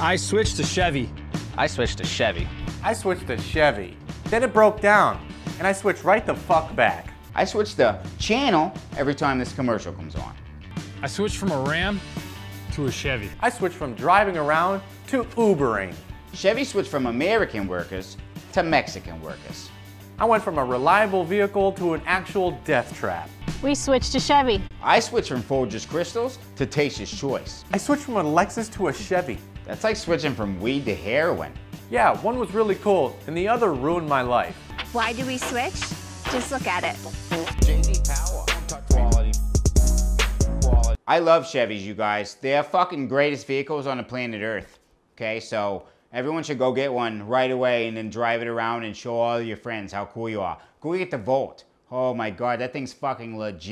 I switched to Chevy. I switched to Chevy. I switched to Chevy. Then it broke down, and I switched right the fuck back. I switched the channel every time this commercial comes on. I switched from a Ram to a Chevy. I switched from driving around to Ubering. Chevy switched from American workers to Mexican workers. I went from a reliable vehicle to an actual death trap. We switched to Chevy. I switched from Folgers Crystals to Tate's Choice. I switched from a Lexus to a Chevy. That's like switching from weed to heroin. Yeah, one was really cool, and the other ruined my life. Why do we switch? Just look at it. I love Chevys, you guys. They're fucking greatest vehicles on the planet Earth. Okay, so everyone should go get one right away and then drive it around and show all your friends how cool you are. Go get the Volt. Oh my God, that thing's fucking legit.